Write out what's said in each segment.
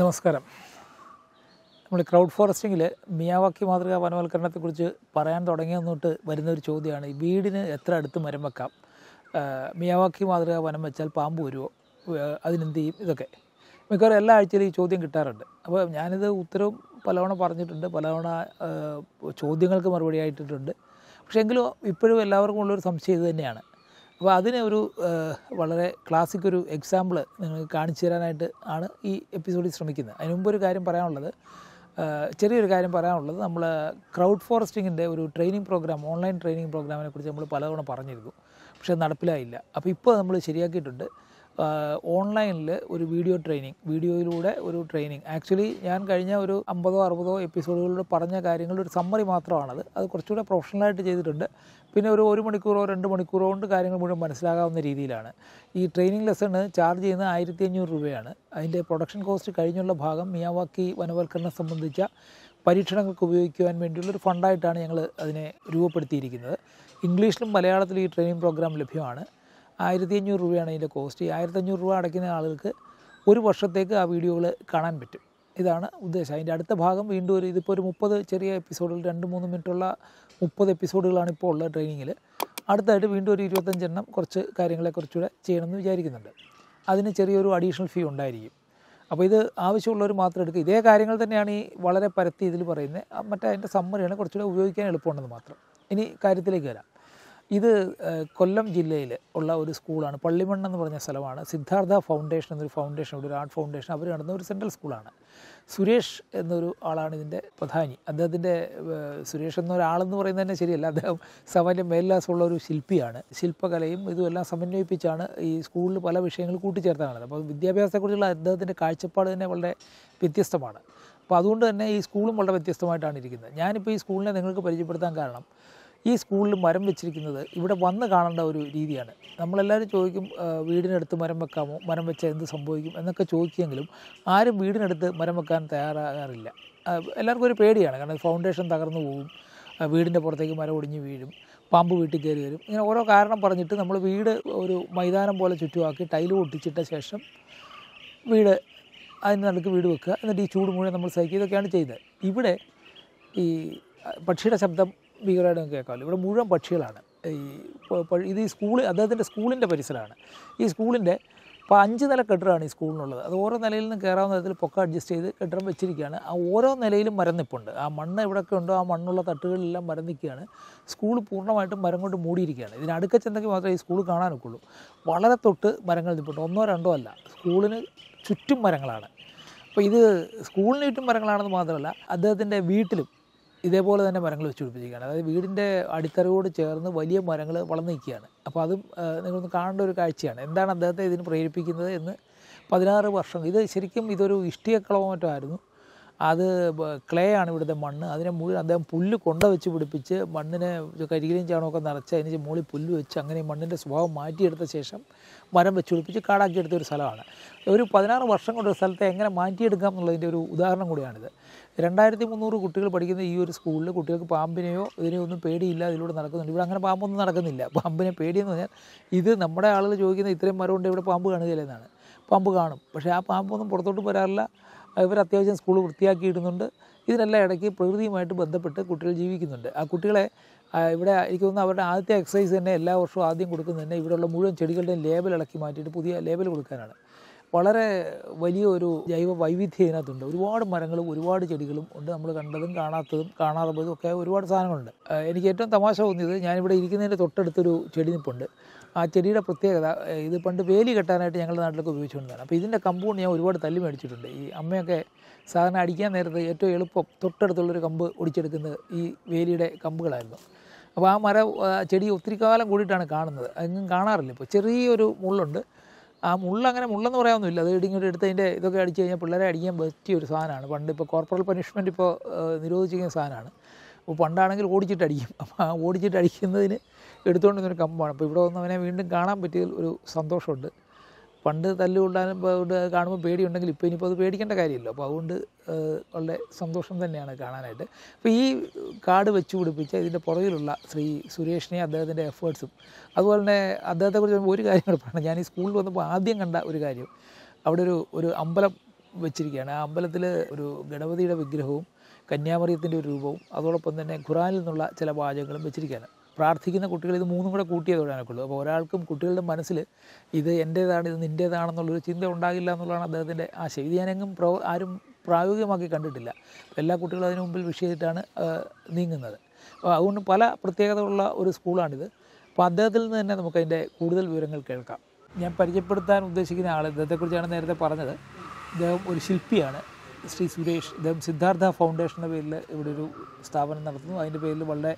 നമസ്കാരം. നമ്മൾ crowd ഫോറസ്റ്റിങ്ങിൽ Miyawaki മാതൃകാ വനവൽക്കരണത്തെക്കുറിച്ച് പറയാൻ തുടങ്ങിയത് തൊട്ട് വരുന്നൊരു ചോദ്യമാണ്, ഈ വീടിന് എത്ര അടുത്ത് മരം വെക്കാം, മിയാവാക്കി മാതൃകാ വനം വെച്ചാൽ പാമ്പ് വരുമോ, അതിനെന്ത് ചെയ്യും, ഇതൊക്കെ മിക്കവാറും എല്ലാ ആഴ്ചയിലും ഈ ചോദ്യം കിട്ടാറുണ്ട്. അപ്പോൾ ഞാനിത് ഉത്തരവും പലവണ പറഞ്ഞിട്ടുണ്ട്, പലവണ ചോദ്യങ്ങൾക്ക് മറുപടി ആയിട്ടിട്ടുണ്ട്. പക്ഷേ എങ്കിലും ഇപ്പോഴും എല്ലാവർക്കും ഉള്ളൊരു സംശയം ഇത് തന്നെയാണ്. അപ്പോൾ അതിനെ ഒരു വളരെ ക്ലാസിക് ഒരു എക്സാമ്പിൾ നിങ്ങൾക്ക് കാണിച്ചു തരാനായിട്ട് ആണ് ഈ എപ്പിസോഡിൽ ശ്രമിക്കുന്നത്. അതിന് മുമ്പൊരു കാര്യം പറയാനുള്ളത്, ചെറിയൊരു കാര്യം പറയാനുള്ളത്, നമ്മൾ ക്രൗഡ് ഫോറസ്റ്റിങ്ങിൻ്റെ ഒരു ട്രെയിനിങ് പ്രോഗ്രാം, ഓൺലൈൻ ട്രെയിനിങ് പ്രോഗ്രാമിനെ കുറിച്ച് നമ്മൾ പലതവണ പറഞ്ഞിരുന്നു, പക്ഷേ നടപ്പിലായില്ല. അപ്പോൾ ഇപ്പോൾ നമ്മൾ ശരിയാക്കിയിട്ടുണ്ട്. ഓൺലൈനിൽ ഒരു വീഡിയോ ട്രെയിനിങ്, വീഡിയോയിലൂടെ ഒരു ട്രെയിനിങ്. ആക്ച്വലി ഞാൻ കഴിഞ്ഞ ഒരു 50-60 എപ്പിസോഡുകളിലൂടെ പറഞ്ഞ കാര്യങ്ങളുടെ ഒരു സമ്മറി മാത്രമാണത്. അത് കുറച്ചുകൂടെ പ്രൊഫഷണലായിട്ട് ചെയ്തിട്ടുണ്ട്. പിന്നെ ഒരു മണിക്കൂറോ 2 മണിക്കൂറോ കൊണ്ട് കാര്യങ്ങൾ മുഴുവൻ മനസ്സിലാകാവുന്ന രീതിയിലാണ്. ഈ ട്രെയിനിങ് ലെസണ് ചാർജ് ചെയ്യുന്നത് 1500 രൂപയാണ്. അതിൻ്റെ പ്രൊഡക്ഷൻ കോസ്റ്റ് കഴിഞ്ഞുള്ള ഭാഗം മിയാവാക്കി വനവൽക്കരണം സംബന്ധിച്ച പരീക്ഷണങ്ങൾക്ക് ഉപയോഗിക്കുവാൻ വേണ്ടിയുള്ളൊരു ഫണ്ടായിട്ടാണ് ഞങ്ങൾ അതിനെ രൂപപ്പെടുത്തിയിരിക്കുന്നത്. ഇംഗ്ലീഷിലും മലയാളത്തിലും ഈ ട്രെയിനിങ് പ്രോഗ്രാം ലഭ്യമാണ്. 1500 രൂപയാണ് ഇതിൻ്റെ കോസ്റ്റ്. ഈ 1500 രൂപ അടയ്ക്കുന്ന ആളുകൾക്ക് 1 വർഷത്തേക്ക് ആ വീഡിയോകൾ കാണാൻ പറ്റും. ഇതാണ് ഉദ്ദേശം. അതിൻ്റെ അടുത്ത ഭാഗം വീണ്ടും ഇതിപ്പോൾ ഒരു 30 ചെറിയ എപ്പിസോഡുകൾ, 2-3 മിനിറ്റുള്ള 30 എപ്പിസോഡുകളാണ് ഇപ്പോൾ ഉള്ള ട്രെയിനിങ്ങിൽ. അടുത്തായിട്ട് വീണ്ടും ഒരു 25 എണ്ണം കുറച്ച് കാര്യങ്ങളെക്കുറിച്ചുകൂടെ ചെയ്യണമെന്ന് വിചാരിക്കുന്നുണ്ട്. അതിന് ചെറിയൊരു അഡീഷണൽ ഫീ ഉണ്ടായിരിക്കും. അപ്പോൾ ഇത് ആവശ്യമുള്ളവർ മാത്രം എടുക്കുക. ഇതേ കാര്യങ്ങൾ തന്നെയാണ് ഈ വളരെ പരത്തി ഇതിൽ പറയുന്നത്. മറ്റേ അതിൻ്റെ സമ്മറിയാണ്, കുറച്ചുകൂടെ ഉപയോഗിക്കാൻ എളുപ്പമുണ്ടെന്ന് മാത്രം. ഇനി കാര്യത്തിലേക്ക് വരാം. ഇത് കൊല്ലം ജില്ലയിൽ ഉള്ള ഒരു സ്കൂളാണ്, പള്ളിമണ്ണെന്ന് പറഞ്ഞ സ്ഥലമാണ്. സിദ്ധാർത്ഥ ഫൗണ്ടേഷൻ എന്നൊരു ഫൗണ്ടേഷൻ, ഒരു ആർട്ട് ഫൗണ്ടേഷൻ, അവർ നടന്ന ഒരു സെൻട്രൽ സ്കൂളാണ്. സുരേഷ് എന്നൊരു ആളാണ് ഇതിൻ്റെ പ്രധാനി. അദ്ദേഹത്തിൻ്റെ സുരേഷ് എന്നൊരാളെന്ന് പറയുന്നത് തന്നെ ശരിയല്ല, അദ്ദേഹം സാമാന്യം മേൽവിലാസമുള്ള ഒരു ശില്പിയാണ്. ശില്പകലയും ഇതുമെല്ലാം സമന്വയിപ്പിച്ചാണ് ഈ സ്കൂളിൽ പല വിഷയങ്ങൾ കൂട്ടിച്ചേർത്താണുള്ളത്. അപ്പോൾ വിദ്യാഭ്യാസത്തെക്കുറിച്ചുള്ള അദ്ദേഹത്തിൻ്റെ കാഴ്ചപ്പാട് തന്നെ വളരെ വ്യത്യസ്തമാണ്. അപ്പോൾ അതുകൊണ്ട് തന്നെ ഈ സ്കൂളും വളരെ വ്യത്യസ്തമായിട്ടാണ് ഇരിക്കുന്നത്. ഞാനിപ്പോൾ ഈ സ്കൂളിനെ നിങ്ങൾക്ക് പരിചയപ്പെടുത്താൻ കാരണം, ഈ സ്കൂളിൽ മരം വെച്ചിരിക്കുന്നത് ഇവിടെ വന്ന് കാണേണ്ട ഒരു രീതിയാണ്. നമ്മളെല്ലാവരും ചോദിക്കും, വീടിനടുത്ത് മരം വെക്കാമോ, മരം വെച്ചാൽ എന്ത് സംഭവിക്കും എന്നൊക്കെ ചോദിക്കുമെങ്കിലും ആരും വീടിനടുത്ത് മരം വെക്കാൻ തയ്യാറാകാറില്ല. എല്ലാവർക്കും ഒരു പേടിയാണ്. കാരണം ഫൗണ്ടേഷൻ തകർന്നു പോകും, വീടിൻ്റെ പുറത്തേക്ക് മരം ഒടിഞ്ഞ് വീഴും, പാമ്പ് വീട്ടിൽ കയറി വരും, ഇങ്ങനെ ഓരോ കാരണം പറഞ്ഞിട്ട് നമ്മൾ വീട് ഒരു മൈതാനം പോലെ ചുറ്റുമാക്കി ടൈല് ഒട്ടിച്ചിട്ട ശേഷം വീട് അതിന് നടുക്ക് വീട് വെക്കുക, എന്നിട്ട് ഈ ചൂട് മുഴുവൻ നമ്മൾ സഹിക്കുക, ഇതൊക്കെയാണ് ചെയ്തത്. ഇവിടെ ഈ പക്ഷിയുടെ ശബ്ദം ഭീകരമായിട്ട് കേൾക്കാമല്ലോ. ഇവിടെ മുഴുവൻ പക്ഷികളാണ്. ഇത് ഈ സ്കൂള് അദ്ദേഹത്തിൻ്റെ സ്കൂളിൻ്റെ പരിസരമാണ്. ഈ സ്കൂളിൻ്റെ ഇപ്പോൾ 5 നില കെട്ടിടമാണ് ഈ സ്കൂളിനുള്ളത്. അത് ഓരോ നിലയിൽ നിന്നും കയറാവുന്ന വിധത്തിൽ പൊക്ക അഡ്ജസ്റ്റ് ചെയ്ത് കെട്ടിടം വെച്ചിരിക്കുകയാണ്. ആ ഓരോ നിലയിലും മരം നിൽപ്പുണ്ട്. ആ മണ്ണ് എവിടെയൊക്കെ ഉണ്ടോ ആ മണ്ണുള്ള തട്ടുകളിലെല്ലാം മരം നിൽക്കുകയാണ്. സ്കൂൾ പൂർണ്ണമായിട്ടും മരം കൊണ്ട് മൂടിയിരിക്കുകയാണ്. ഇതിനടുക്ക ചെന്നെങ്കിൽ മാത്രമേ ഈ സ്കൂൾ കാണാനൊക്കുള്ളൂ. വളരെ തൊട്ട് മരങ്ങൾ നിൽപ്പുണ്ട്, 1-2 അല്ല. സ്കൂളിന് ചുറ്റും മരങ്ങളാണ്. അപ്പോൾ ഇത് സ്കൂളിന് ചുറ്റും മരങ്ങളാണെന്ന് മാത്രമല്ല, അദ്ദേഹത്തിൻ്റെ വീട്ടിലും ഇതേപോലെ തന്നെ മരങ്ങൾ വെച്ച് പിടിപ്പിച്ചിരിക്കുകയാണ്. അതായത് വീടിൻ്റെ അടിത്തറയോട് ചേർന്ന് വലിയ മരങ്ങൾ വളർന്നു നിൽക്കുകയാണ്. അപ്പോൾ അതും നിങ്ങളൊന്ന് കാണേണ്ട ഒരു കാഴ്ചയാണ്. എന്താണ് അദ്ദേഹത്തെ ഇതിന് പ്രേരിപ്പിക്കുന്നത് എന്ന് 16 വർഷം ഇത് ശരിക്കും ഇതൊരു ഇഷ്ടികക്കളവോ മറ്റോ ആയിരുന്നു. അത് ക്ലേ ആണ് ഇവിടുത്തെ മണ്ണ്. അതിനെ മുഴുവൻ അദ്ദേഹം പുല്ല് കൊണ്ട വെച്ച് പിടിപ്പിച്ച് മണ്ണിനെ കരികിലും ചാണകമൊക്കെ നിറച്ച് അതിന് മുകളിൽ പുല്ല് വെച്ച് അങ്ങനെ മണ്ണിൻ്റെ സ്വഭാവം മാറ്റിയെടുത്ത ശേഷം മരം വെച്ച് പിടിപ്പിച്ച് കാടാക്കിയെടുത്ത ഒരു സ്ഥലമാണ്. ഒരു 16 വർഷം കൊണ്ടൊരു സ്ഥലത്തെ എങ്ങനെ മാറ്റിയെടുക്കാം എന്നുള്ളതിൻ്റെ ഒരു ഉദാഹരണം കൂടിയാണിത്. 2300 കുട്ടികൾ പഠിക്കുന്ന ഈ ഒരു സ്കൂളിൽ കുട്ടികൾക്ക് പാമ്പിനെയോ ഇതിനെയോ ഒന്നും പേടിയില്ല, ഇതിലൂടെ നടക്കുന്നുണ്ട്. ഇവിടെ അങ്ങനെ പാമ്പൊന്നും നടക്കുന്നില്ല. പാമ്പിനെ പേടിയെന്ന് പറഞ്ഞാൽ ഇത് നമ്മുടെ ആളുകൾ ചോദിക്കുന്ന ഇത്രയും മരം കൊണ്ട് ഇവിടെ പാമ്പ് കാണുകയില്ലെന്നാണ്. പാമ്പ് കാണും, പക്ഷേ ആ പാമ്പൊന്നും പുറത്തോട്ട് വരാറില്ല. ഇവർ അത്യാവശ്യം സ്കൂൾ വൃത്തിയാക്കിയിടുന്നുണ്ട്. ഇതിനെല്ലാം ഇടയ്ക്ക് പ്രകൃതിയുമായിട്ട് ബന്ധപ്പെട്ട് കുട്ടികൾ ജീവിക്കുന്നുണ്ട്. ആ കുട്ടികളെ ഇവിടെ എനിക്ക് തോന്നുന്നു അവരുടെ ആദ്യത്തെ എക്സസൈസ് തന്നെ എല്ലാ വർഷവും ആദ്യം കൊടുക്കുന്നത് തന്നെ ഇവിടെയുള്ള മുഴുവൻ ചെടികളുടെയും ലേബൽ ഇളക്കി മാറ്റിയിട്ട് പുതിയ ലേബൽ കൊടുക്കാനാണ്. വളരെ വലിയ ഒരു ജൈവ വൈവിധ്യം ഇതിനകത്തുണ്ട്. ഒരുപാട് മരങ്ങളും ഒരുപാട് ചെടികളും ഉണ്ട്. നമ്മൾ കണ്ടതും കാണാത്തതും കാണാതെ പോയതും ഒക്കെ ഒരുപാട് സാധനങ്ങളുണ്ട്. എനിക്ക് ഏറ്റവും തമാശ തോന്നിയത്, ഞാനിവിടെ ഇരിക്കുന്നതിൻ്റെ തൊട്ടടുത്തൊരു ചെടി നിൽപ്പുണ്ട്. ആ ചെടിയുടെ പ്രത്യേകത, ഇത് പണ്ട് വേലി കെട്ടാനായിട്ട് ഞങ്ങളുടെ നാട്ടിലൊക്കെ ഉപയോഗിച്ചുകൊണ്ടാണ്. അപ്പോൾ ഇതിൻ്റെ കമ്പുകൊണ്ട് ഞാൻ ഒരുപാട് തല്ലി മേടിച്ചിട്ടുണ്ട്. ഈ അമ്മയൊക്കെ സാധനം അടിക്കാൻ നേരത്ത് ഏറ്റവും എളുപ്പം തൊട്ടടുത്തുള്ളൊരു കമ്പ് ഒടിച്ചെടുക്കുന്നത് ഈ വേലിയുടെ കമ്പുകളായിരുന്നു. അപ്പോൾ ആ ചെടി ഒത്തിരി കാലം കൂടിയിട്ടാണ് കാണുന്നത്. അതൊന്നും കാണാറില്ല. ഇപ്പോൾ ചെറിയൊരു മുള്ളുണ്ട്. ആ മുള്ളങ്ങനെ മുള്ളെന്ന് പറയാമൊന്നുമില്ല. അത് ഇടിങ്ങോട്ട് എടുത്ത് അതിൻ്റെ ഇതൊക്കെ അടിച്ച് കഴിഞ്ഞാൽ പിള്ളേരെ അടിക്കാൻ പറ്റിയ ഒരു സാധനമാണ്. പണ്ട് ഇപ്പോൾ കോർപ്പറൽ പനിഷ്മെൻറ്റ് ഇപ്പോൾ നിരോധിച്ചിരിക്കുന്ന സാധനമാണ്. അപ്പോൾ പണ്ടാണെങ്കിൽ ഓടിച്ചിട്ട് അടിക്കും. അപ്പോൾ ആ ഓടിച്ചിട്ട് അടിക്കുന്നതിന് എടുത്തുകൊണ്ടിരുന്നൊരു കമ്പാണ്. അപ്പോൾ ഇവിടെ വന്ന് അവനെ വീണ്ടും കാണാൻ പറ്റിയതിൽ ഒരു സന്തോഷമുണ്ട്. പണ്ട് തല്ലുകൊണ്ടാലും കാണുമ്പോൾ പേടിയുണ്ടെങ്കിൽ ഇപ്പോൾ ഇനിയിപ്പോൾ അത് പേടിക്കേണ്ട കാര്യമില്ല. അപ്പോൾ അതുകൊണ്ട് വളരെ സന്തോഷം തന്നെയാണ് കാണാനായിട്ട്. അപ്പോൾ ഈ കാട് വെച്ച് പിടിപ്പിച്ച ഇതിൻ്റെ പുറകിലുള്ള ശ്രീ സുരേഷിനെയും അദ്ദേഹത്തിൻ്റെ എഫേർട്സും അതുപോലെ തന്നെ അദ്ദേഹത്തെക്കുറിച്ച് ഒരു കാര്യം കൂടെ പറയണം. ഞാൻ ഈ സ്കൂളിൽ വന്നപ്പോൾ ആദ്യം കണ്ട ഒരു കാര്യം, അവിടെ ഒരു അമ്പലം വെച്ചിരിക്കുകയാണ്. ആ അമ്പലത്തിൽ ഒരു ഗണപതിയുടെ വിഗ്രഹവും കന്യാമറിയത്തിൻ്റെ ഒരു രൂപവും അതോടൊപ്പം തന്നെ ഖുറാനിൽ നിന്നുള്ള ചില വാചകങ്ങളും വെച്ചിരിക്കുകയാണ്. പ്രാർത്ഥിക്കുന്ന കുട്ടികൾ ഇത് മൂന്നും കൂടെ കൂട്ടിയതോടാനൊക്കെയുള്ളൂ. അപ്പോൾ ഒരാൾക്കും കുട്ടികളുടെ മനസ്സിൽ ഇത് എൻ്റേതാണ് ഇത് നിൻ്റേതാണെന്നുള്ളൊരു ചിന്ത ഉണ്ടാകില്ല എന്നുള്ളതാണ് അദ്ദേഹത്തിൻ്റെ ആശയം. ഇത് ഞാനെങ്ങും ആരും പ്രായോഗികമാക്കി കണ്ടിട്ടില്ല. എല്ലാ കുട്ടികളും അതിനു മുമ്പിൽ വിഷയിച്ചിട്ടാണ് നീങ്ങുന്നത്. അപ്പോൾ അതുകൊണ്ട് പല പ്രത്യേകതയുള്ള ഒരു സ്കൂളാണിത്. അപ്പോൾ അദ്ദേഹത്തിൽ നിന്ന് തന്നെ നമുക്കതിൻ്റെ കൂടുതൽ വിവരങ്ങൾ കേൾക്കാം. ഞാൻ പരിചയപ്പെടുത്താൻ ഉദ്ദേശിക്കുന്ന ആൾ ഇദ്ദേഹത്തെക്കുറിച്ചാണ് നേരത്തെ പറഞ്ഞത്. ഇദ്ദേഹം ഒരു ശില്പിയാണ്, ശ്രീ സുരേഷ്. ഇദ്ദേഹം സിദ്ധാർത്ഥ ഫൗണ്ടേഷൻ്റെ പേരിൽ ഇവിടെ ഒരു സ്ഥാപനം നടത്തുന്നു. അതിൻ്റെ പേരിൽ വളരെ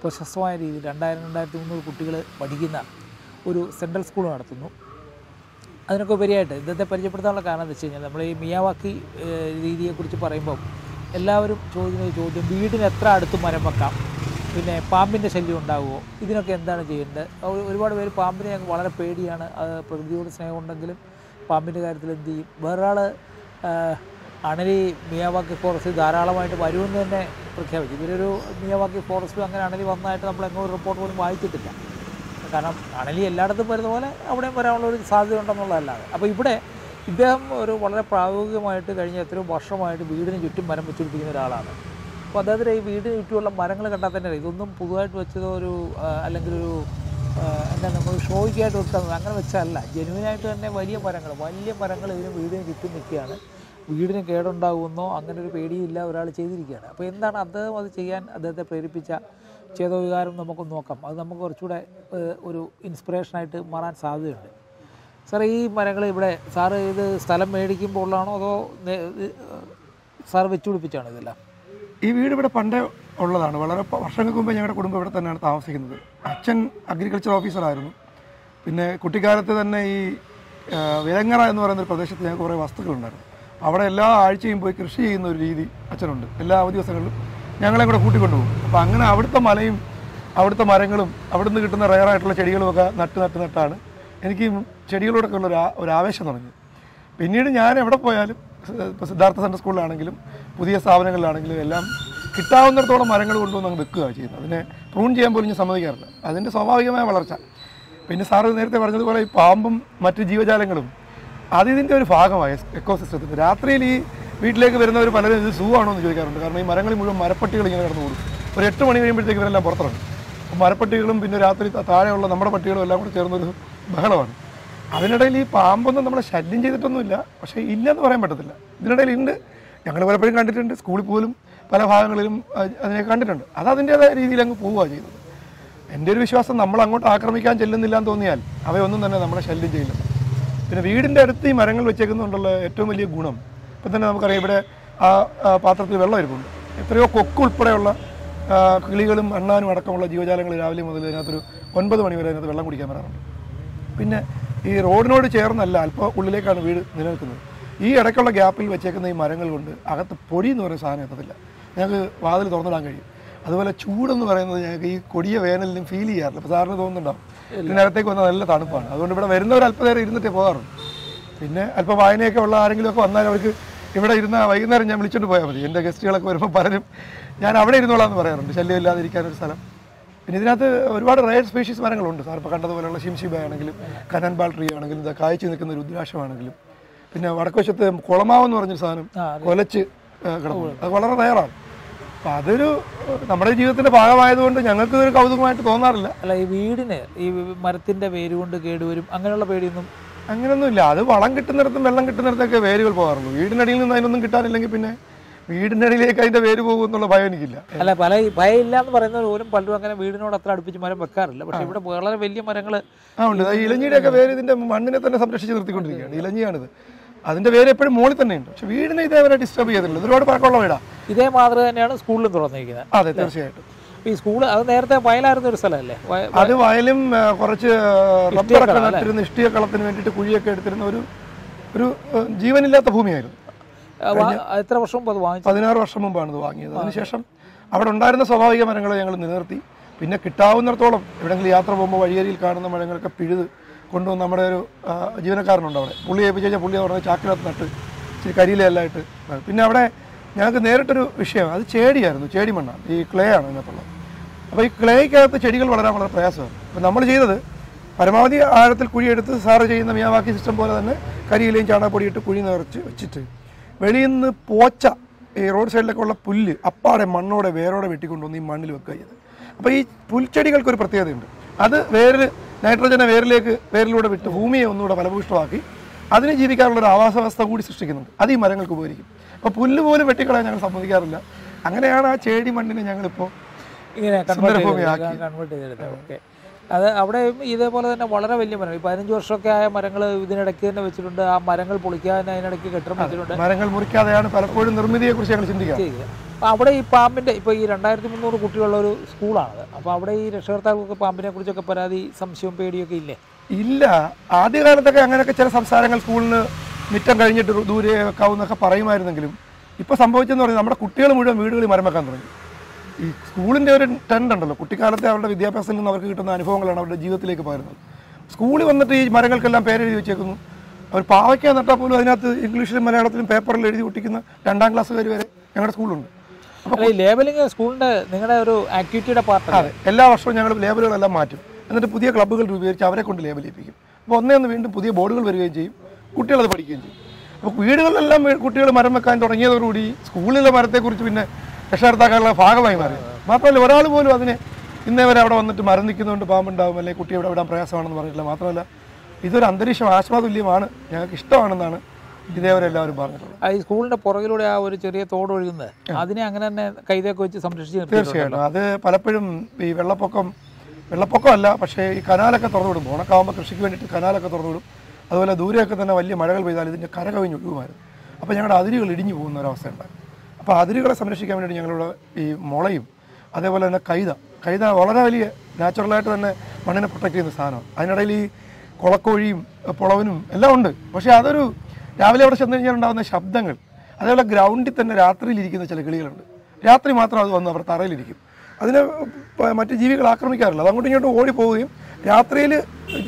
പ്രശസ്തമായ രീതിയിൽ 2300 കുട്ടികൾ പഠിക്കുന്ന ഒരു സെൻട്രൽ സ്കൂൾ നടത്തുന്നു. അതിനൊക്കെ ഉപരിയായിട്ട് ഇദ്ദേഹത്തെ പരിചയപ്പെടുത്താനുള്ള കാരണം എന്ന് വെച്ച് കഴിഞ്ഞാൽ, നമ്മൾ ഈ മിയാവാക്കി രീതിയെക്കുറിച്ച് പറയുമ്പോൾ എല്ലാവരും ചോദിക്കുന്ന ചോദ്യം, വീടിന് എത്ര അടുത്ത് മരം വെക്കാം, പിന്നെ പാമ്പിൻ്റെ ശല്യം ഉണ്ടാകുമോ, ഇതിനൊക്കെ എന്താണ് ചെയ്യേണ്ടത്? ഒരുപാട് പേര് പാമ്പിനെ ഞങ്ങൾക്ക് വളരെ പേടിയാണ്, അത് പ്രകൃതിയോട് സ്നേഹമുണ്ടെങ്കിലും പാമ്പിൻ്റെ കാര്യത്തിൽ എന്ത് ചെയ്യും? വേറൊരാൾ അണലി മിയാവാക്കി ഫോറസ്റ്റ് ധാരാളമായിട്ട് വരുമെന്ന് തന്നെ പ്രഖ്യാപിച്ചു. ഇവരൊരു മിയാവാക്കി ഫോറസ്റ്റും അങ്ങനെ അണലി വന്നതായിട്ട് നമ്മളെങ്ങോ ഒരു റിപ്പോർട്ട് പോലും വായിച്ചിട്ടില്ല. കാരണം അണലി എല്ലായിടത്തും വരുന്ന പോലെ അവിടെയും വരാനുള്ളൊരു സാധ്യത ഉണ്ടെന്നുള്ളതല്ലാതെ. അപ്പോൾ ഇവിടെ ഇദ്ദേഹം ഒരു വളരെ പ്രായോഗികമായിട്ട് കഴിഞ്ഞ എത്രയോ വർഷമായിട്ട് വീടിന് ചുറ്റും മരം വെച്ചുപിടിപ്പിക്കുന്ന ഒരാളാണ്. അപ്പോൾ അദ്ദേഹത്തിന് ഈ വീടിന് ചുറ്റുമുള്ള മരങ്ങൾ കണ്ടാൽ തന്നെ അറിയാം, ഇതൊന്നും പുതുതായിട്ട് വെച്ചതോ ഒരു അല്ലെങ്കിൽ ഒരു എന്താ നമ്മൾ ഷോയ്ക്കായിട്ട് വെക്കുന്നത് അങ്ങനെ വെച്ചതല്ല. ജെനുവിനായിട്ട് തന്നെ വലിയ മരങ്ങൾ ഇതിന് വീടിന് ചുറ്റും നിൽക്കുകയാണ്. വീടിന് കേടുണ്ടാകുമെന്നോ അങ്ങനെ ഒരു പേടിയില്ല ഒരാൾ ചെയ്തിരിക്കുകയാണ്. അപ്പോൾ എന്താണ് അദ്ദേഹം അത് ചെയ്യാൻ അദ്ദേഹത്തെ പ്രേരിപ്പിച്ച ചേതോവികാരം നമുക്കൊന്ന് നോക്കാം. അത് നമുക്ക് കുറച്ചുകൂടെ ഒരു ഇൻസ്പിറേഷനായിട്ട് മാറാൻ സാധ്യതയുണ്ട്. സാറേ, ഈ മരങ്ങൾ ഇവിടെ സാറ് ഇത് സ്ഥലം മേടിക്കുമ്പോഴാണോ അതോ സാർ വെച്ചുപിടിപ്പിച്ചാണോ ഇതെല്ലാം? ഈ വീട് ഇവിടെ പണ്ടേ ഉള്ളതാണ്. വളരെ വർഷങ്ങൾക്ക് മുമ്പ് ഞങ്ങളുടെ കുടുംബം ഇവിടെ തന്നെയാണ് താമസിക്കുന്നത്. അച്ഛൻ അഗ്രികൾച്ചർ ഓഫീസറായിരുന്നു. പിന്നെ കുട്ടിക്കാലത്ത് തന്നെ ഈ വിലങ്ങറ എന്ന് പറയുന്നൊരു പ്രദേശത്ത് ഞങ്ങൾക്ക് കുറേ വസ്തുക്കളുണ്ടായിരുന്നു. അവിടെ എല്ലാ ആഴ്ചയും പോയി കൃഷി ചെയ്യുന്ന ഒരു രീതി അച്ഛനുണ്ട്. എല്ലാ അവധി ദിവസങ്ങളിലും ഞങ്ങളെ കൂടെ കൂട്ടിക്കൊണ്ടുപോകും. അപ്പോൾ അങ്ങനെ അവിടുത്തെ മലയും അവിടുത്തെ മരങ്ങളും അവിടുന്ന് കിട്ടുന്ന റയറായിട്ടുള്ള ചെടികളുമൊക്കെ നട്ടാണ് എനിക്ക് ചെടികളോടൊക്കെ ഉള്ള ഒരു ആവേശം തുടങ്ങി. പിന്നീട് ഞാൻ എവിടെ പോയാലും, ഇപ്പോൾ സിദ്ധാർത്ഥ സെൻട്രൽ സ്കൂളിലാണെങ്കിലും പുതിയ സ്ഥാപനങ്ങളിലാണെങ്കിലും എല്ലാം കിട്ടാവുന്നിടത്തോളം മരങ്ങൾ കൊണ്ടുവന്ന് അങ്ങ് വെക്കുകയാണ് ചെയ്യുന്നത്. അതിനെ പ്രൂൺ ചെയ്യാൻ പോലും ഞാൻ സമ്മതിക്കാറില്ല. അതിൻ്റെ സ്വാഭാവികമായ വളർച്ച. പിന്നെ സാറ് നേരത്തെ പറഞ്ഞതുപോലെ ഈ പാമ്പും മറ്റ് ജീവജാലങ്ങളും അതിൻ്റെ ഒരു ഭാഗമായ എക്കോസിസ്റ്റത്തിന്. രാത്രിയിൽ ഈ വീട്ടിലേക്ക് വരുന്നവർ പലരും ഇത് സൂ ആണോ എന്ന് ചോദിക്കാറുണ്ട്. കാരണം ഈ മരങ്ങളിൽ മുഴുവൻ മരപ്പട്ടികൾ ഇങ്ങനെ കിടന്നു കൂടും. ഒരു 8 മണി കഴിയുമ്പോഴത്തേക്ക് ഇവരെല്ലാം പുറത്തിറങ്ങും. അപ്പോൾ മരപ്പട്ടികളും പിന്നെ രാത്രി താഴെയുള്ള നമ്മുടെ പട്ടികളും എല്ലാം കൂടെ ചേർന്നൊരു ബഹളമാണ്. അതിനിടയിൽ ഈ പാമ്പൊന്നും നമ്മളെ ശല്യം ചെയ്തിട്ടൊന്നുമില്ല, പക്ഷേ ഇല്ലെന്ന് പറയാൻ പറ്റത്തില്ല. ഇതിനിടയിൽ ഉണ്ട്. ഞങ്ങൾ പലപ്പോഴും കണ്ടിട്ടുണ്ട്, സ്കൂളിൽ പോലും പല ഭാഗങ്ങളിലും അതിനെ കണ്ടിട്ടുണ്ട്. അത് അതിൻ്റേതായ രീതിയിൽ അങ്ങ് പോവുകയാണ് ചെയ്യുന്നത്. എൻ്റെ ഒരു വിശ്വാസം, നമ്മൾ അങ്ങോട്ട് ആക്രമിക്കാൻ ചെല്ലുന്നില്ല എന്ന് തോന്നിയാൽ അവയൊന്നും തന്നെ നമ്മളെ ശല്യം ചെയ്യില്ല. പിന്നെ വീടിൻ്റെ അടുത്ത് ഈ മരങ്ങൾ വെച്ചേക്കുന്നുകൊണ്ടുള്ള ഏറ്റവും വലിയ ഗുണം, ഇപ്പം തന്നെ നമുക്കറിയാം, ഇവിടെ ആ പാത്രത്തിൽ വെള്ളം ഇരിപ്പുണ്ട്. എത്രയോ കൊക്ക് ഉൾപ്പെടെയുള്ള കിളികളും അണ്ണാനും അടക്കമുള്ള ജീവജാലങ്ങൾ രാവിലെ മുതൽ ഇതിനകത്തൊരു 9 മണി വരെ അതിനകത്ത് വെള്ളം കുടിക്കാൻ വരാറുണ്ട്. പിന്നെ ഈ റോഡിനോട് ചേർന്നല്ല, അല്പം ഉള്ളിലേക്കാണ് വീട് നിലനിൽക്കുന്നത്. ഈ ഇടയ്ക്കുള്ള ഗ്യാപ്പിൽ വെച്ചേക്കുന്ന ഈ മരങ്ങൾ കൊണ്ട് അകത്ത് പൊടി എന്ന് പറയുന്ന സാധനം എത്തത്തില്ല. ഞങ്ങൾക്ക് വാതിൽ തുറന്നിടാൻ കഴിയും. അതുപോലെ ചൂടെന്ന് പറയുന്നത് ഞങ്ങൾക്ക് ഈ കൊടിയ വേനലിനും ഫീൽ ചെയ്യാറില്ല. അപ്പോൾ സാറിന് തോന്നുന്നുണ്ടാവും ഇതിനകത്തേക്ക് വന്നാൽ നല്ല തണുപ്പാണ്. അതുകൊണ്ട് ഇവിടെ വരുന്നവർ അല്പം നേരം ഇരുന്നിട്ടേ പോകാറുണ്ട്. പിന്നെ അല്പം വായനയൊക്കെ ഉള്ള ആരെങ്കിലുമൊക്കെ വന്നാൽ അവർക്ക് ഇവിടെ ഇരുന്ന വൈകുന്നേരം ഞാൻ വിളിച്ചിട്ട് പോയാൽ മതി. എൻ്റെ ഗസ്റ്റുകളൊക്കെ വരുമ്പോൾ പലരും ഞാൻ അവിടെ ഇരുന്നോളാമെന്ന് പറയാറുണ്ട്, ശല്യമില്ലാതിരിക്കാനൊരു സ്ഥലം. പിന്നെ ഇതിനകത്ത് ഒരുപാട് റയർ സ്പീഷീസ് മരങ്ങളുണ്ട്. സാർ ഇപ്പോൾ കണ്ടതുപോലെയുള്ള ഷിംഷിബ ആണെങ്കിലും കനൻബാൾ ട്രീ ആണെങ്കിലും ഇതാ കായ്ച്ചു നിൽക്കുന്ന ഒരു ഉദ്രാക്ഷമാണെങ്കിലും പിന്നെ വടക്കുവശത്ത് കൊളമാവെന്ന് പറഞ്ഞൊരു സാധനം കൊലച്ച് കിടന്നു. അത് വളരെ റയറാണ്. അപ്പം അതൊരു നമ്മുടെ ജീവിതത്തിൻ്റെ ഭാഗമായതുകൊണ്ട് ഞങ്ങൾക്ക് ഒരു കൗതുകമായിട്ട് തോന്നാറില്ല. അല്ല, ഈ വീടിന് ഈ മരത്തിൻ്റെ വേര് കൊണ്ട് കേടുവരും അങ്ങനെയുള്ള പേടിയൊന്നും അങ്ങനെയൊന്നുമില്ല. അത് വളം കിട്ടുന്നിടത്തും വെള്ളം കിട്ടുന്നിടത്തൊക്കെ വേരുകൾ പോകാറുള്ളൂ. വീടിനടിയിൽ നിന്ന് അതിനൊന്നും കിട്ടാനില്ലെങ്കിൽ പിന്നെ വീടിനടിയിലേക്ക് അതിൻ്റെ വേര് പോകും എന്നുള്ള ഭയം എനിക്കില്ല. അല്ല, ഭയം ഇല്ല എന്ന് പറയുന്നത് പോലും പലരും അങ്ങനെ വീടിനോട് അത്ര അടുപ്പിച്ച് മരം വെക്കാറില്ല. പക്ഷേ ഇവിടെ വളരെ വലിയ മരങ്ങൾ ഉണ്ട്. ഇലഞ്ഞിയുടെയൊക്കെ വേര് ഇതിൻ്റെ മണ്ണിനെ തന്നെ സംരക്ഷിച്ച് നിർത്തിക്കൊണ്ടിരിക്കുകയാണ്. ഇലഞ്ഞിയാണിത്. അതിൻ്റെ വേര് എപ്പോഴും മോളിൽ തന്നെയുണ്ട്. പക്ഷേ വീടിനെ ഇതേവരെ ഡിസ്റ്റർബ് ചെയ്തിട്ടില്ല. ഒരുപാട് പഴക്കമുള്ള വീടാണ്. ഇതേ മാതൃക തന്നെയാണ് സ്കൂളിലും തുറന്നിരിക്കുന്നത്. അതെ, തീർച്ചയായിട്ടും. ഈ സ്കൂൾ അത് നേരത്തെ വയലായിരുന്ന ഒരു സ്ഥലമല്ലേ? അത് വയലും കുറച്ച് റബ്ബറൊക്കെ നട്ടിരുന്ന ഇഷ്ടിക കളത്തിന് വേണ്ടിയിട്ട് കുഴിയൊക്കെ എടുത്തിരുന്ന ഒരു ജീവനില്ലാത്ത ഭൂമിയായിരുന്നു. എത്ര വർഷം മുമ്പ് അത് വാങ്ങിച്ചു? 16 വർഷം മുമ്പാണ് ഇത് വാങ്ങിയത്. അതിനുശേഷം അവിടെ ഉണ്ടായിരുന്ന സ്വാഭാവിക മരങ്ങളെ ഞങ്ങൾ നിലനിർത്തി. പിന്നെ കിട്ടാവുന്നിടത്തോളം എവിടെയെങ്കിലും യാത്ര പോകുമ്പോൾ വഴിയേരിയിൽ കാണുന്ന മരങ്ങളൊക്കെ പിഴുത് കൊണ്ടുവന്ന് നമ്മുടെ ഒരു ജീവനക്കാരനുണ്ട് അവിടെ, പുള്ളി ഏൽപ്പിച്ച് കഴിഞ്ഞാൽ പുള്ളി അവിടെ ചാക്കിനകത്ത് നട്ട് ഇച്ചിരി കരിയിലെല്ലാമായിട്ട്. പിന്നെ അവിടെ ഞങ്ങൾക്ക് നേരിട്ടൊരു വിഷയം, അത് ചേടിയായിരുന്നു, ചേടി മണ്ണാണ്, ഈ ക്ലേ ആണ് ഇതിനകത്തുള്ളത്. അപ്പോൾ ഈ ക്ലേക്കകത്ത് ചെടികൾ വളരാൻ വളരെ പ്രയാസമാണ്. അപ്പോൾ നമ്മൾ ചെയ്തത് പരമാവധി ആഴത്തിൽ കുഴിയെടുത്ത് സാറ് ചെയ്യുന്ന മിയാവാക്കി സിസ്റ്റം പോലെ തന്നെ കരിയിലയും ചാണകപ്പൊടിയിട്ട് കുഴി നിറച്ച് വെച്ചിട്ട് വെളിയിന്ന് പോച്ച ഈ റോഡ് സൈഡിലേക്കുള്ള പുല്ല് അപ്പാടെ മണ്ണോടെ വേരോടെ വെട്ടിക്കൊണ്ടുവന്ന് ഈ മണ്ണിൽ വെക്കുക ചെയ്തത്. അപ്പോൾ ഈ പുൽച്ചെടികൾക്കൊരു പ്രത്യേകതയുണ്ട്. അത് വേരിൽ നൈട്രജനെ വേരിലൂടെ വിട്ട് ഭൂമിയെ ഒന്നുകൂടെ ഫലഭൂഷ്ടമാക്കി അതിന് ജീവിക്കാനുള്ളൊരു ആവാസവ്യവസ്ഥ കൂടി സൃഷ്ടിക്കുന്നുണ്ട്. അത് ഈ മരങ്ങൾക്ക് ഉപകരിക്കും. അപ്പോൾ പുല്ല് പോലും വെട്ടിക്കളയാൻ ഞങ്ങൾ സമ്മതിക്കാറില്ല. അങ്ങനെയാണ് ആ ചേടി മണ്ണിനെ ഞങ്ങളിപ്പോൾ ഇങ്ങനെ കൺവേർട്ട് ചെയ്തെടുത്തത്. ഓക്കെ, അത് അവിടെ ഇതേപോലെ തന്നെ വളരെ വലിയ മരങ്ങൾ 15 വർഷമൊക്കെ ആയ മരങ്ങൾ ഇതിനിടയ്ക്ക് തന്നെ വെച്ചിട്ടുണ്ട്. ആ മരങ്ങൾ പൊളിക്കാൻ അതിനിടയ്ക്ക് കെട്ടിടം വെച്ചിട്ടുണ്ട്. മരങ്ങൾ മുറിക്കാതെയാണ് പലപ്പോഴും നിർമ്മിതിയെക്കുറിച്ച് ഞങ്ങൾ ചിന്തിക്കുക. അപ്പോൾ അവിടെ ഈ പാമ്പിൻ്റെ ഇപ്പോൾ ഈ 2300 കുട്ടികളുള്ള ഒരു സ്കൂളാണത്. അപ്പോൾ അവിടെ ഈ രക്ഷകർത്താക്കൾക്ക് പാമ്പിനെ കുറിച്ചൊക്കെ പരാതി, സംശയവും പേടിയൊക്കെ ഇല്ലേ? ഇല്ല, ആദ്യകാലത്തൊക്കെ അങ്ങനെയൊക്കെ ചില സംസ്ഥാനങ്ങൾ സ്കൂളിന് മുറ്റം കഴിഞ്ഞിട്ട് ദൂരെ വെക്കാവുന്നൊക്കെ പറയുമായിരുന്നെങ്കിലും ഇപ്പോൾ സംഭവിച്ചെന്ന് പറഞ്ഞാൽ നമ്മുടെ കുട്ടികൾ മുഴുവൻ വീടുകളിൽ മരം വെക്കാൻ തുടങ്ങി. ഈ സ്കൂളിൻ്റെ ഒരു ടെൻഡ് ഉണ്ടല്ലോ, കുട്ടിക്കാലത്തെ അവരുടെ വിദ്യാഭ്യാസത്തിൽ നിന്ന് അവർക്ക് കിട്ടുന്ന അനുഭവങ്ങളാണ് അവരുടെ ജീവിതത്തിലേക്ക് പകരുന്നത്. സ്കൂളിൽ വന്നിട്ട് ഈ മരങ്ങൾക്കെല്ലാം പേരെഴുതി വെച്ചേക്കുന്നു. അവർ പാവയ്ക്ക നട്ടാൽ പോലും അതിനകത്ത് ഇംഗ്ലീഷിലും മലയാളത്തിലും പേപ്പറിൽ എഴുതി ഒട്ടിക്കുന്ന 2ാം ക്ലാസ്സുകാർ വരെ ഞങ്ങളുടെ സ്കൂളുണ്ട്. അപ്പോൾ ലേബലിംഗ് സ്കൂളിൻ്റെ നിങ്ങളുടെ ഒരു ആക്ടിവിറ്റിയുടെ പാർട്ടാണ്. അതെ, എല്ലാ വർഷവും ഞങ്ങൾ ലേബലുകളെല്ലാം മാറ്റും. എന്നിട്ട് പുതിയ ക്ലബ്ബുകൾ രൂപീകരിച്ച് അവരെ കൊണ്ട് ലേബൽ ചെയ്യിപ്പിക്കും. അപ്പോൾ ഒന്നേന്ന് വീണ്ടും പുതിയ ബോർഡുകൾ വരികയും ചെയ്യും, കുട്ടികളത് പഠിക്കുകയും ചെയ്യും. അപ്പോൾ വീടുകളിലെല്ലാം കുട്ടികൾ മരം വെക്കാൻ തുടങ്ങിയതോടുകൂടി സ്കൂളിലെ മരത്തെക്കുറിച്ച് പിന്നെ രക്ഷകർത്താക്കളുടെ ഭാഗമായി മാറി. മാത്രമല്ല ഒരാൾ പോലും അതിനെ ഇന്നേ വരെ അവിടെ വന്നിട്ട് മരം നിൽക്കുന്നതുകൊണ്ട് പാമ്പുണ്ടാവും അല്ലെങ്കിൽ കുട്ടി ഇവിടെ വിടാൻ പ്രയാസമാണെന്ന് പറഞ്ഞിട്ടില്ല. മാത്രമല്ല ഇതൊരു അന്തരീക്ഷം ആശ്വാസതുല്യമാണ്, ഞങ്ങൾക്ക് ഇഷ്ടമാണെന്നാണ് ഇതേവരെ എല്ലാവരും പറഞ്ഞിട്ടുള്ളത്. ഈ സ്കൂളിൻ്റെ പുറകിലൂടെ ആ ഒരു ചെറിയ തോട് ഒഴുകുന്നത് അതിനെ അങ്ങനെ തന്നെ കൈതേക്ക് വെച്ച് സംരക്ഷിച്ച്. തീർച്ചയായിട്ടും അത് പലപ്പോഴും ഈ വെള്ളപ്പൊക്കമല്ല പക്ഷേ ഈ കനാലൊക്കെ തുറന്നു വിടും. ഉണക്കാവുമ്പോൾ കൃഷിക്ക് വേണ്ടിയിട്ട് കനാലൊക്കെ തുറന്നു വിടും. അതുപോലെ ദൂരെയൊക്കെ തന്നെ വലിയ മഴകൾ പെയ്താൽ ഇതിൻ്റെ കര കവിഞ്ഞ് ഒഴുകുമായിരുന്നു. അപ്പോൾ ഞങ്ങളുടെ അതിരുകൾ ഇടിഞ്ഞു പോകുന്ന ഒരവസ്ഥ ഉണ്ടായി. അപ്പോൾ അതിരുകളെ സംരക്ഷിക്കാൻ വേണ്ടി ഞങ്ങളുടെ ഈ മുളയും അതേപോലെ തന്നെ കൈത വളരെ വലിയ നാച്ചുറലായിട്ട് തന്നെ മണ്ണിനെ പ്രൊട്ടക്ട് ചെയ്യുന്ന സാധനമാണ്. അതിനിടയിൽ ഈ കുളക്കോഴിയും പുളവനും എല്ലാം ഉണ്ട്. പക്ഷേ അതൊരു രാവിലെ അവിടെ ചെന്ന് കഴിഞ്ഞാൽ ഉണ്ടാകുന്ന ശബ്ദങ്ങൾ, അതേപോലെ ഗ്രൗണ്ടിൽ തന്നെ രാത്രിയിലിരിക്കുന്ന ചില കിളികളുണ്ട്. രാത്രി മാത്രം അത് വന്ന് അവർ തറയിലിരിക്കും. അതിനെ മറ്റ് ജീവികൾ ആക്രമിക്കാറില്ല. അത് അങ്ങോട്ടും ഇങ്ങോട്ടും ഓടിപ്പോവുകയും രാത്രിയിൽ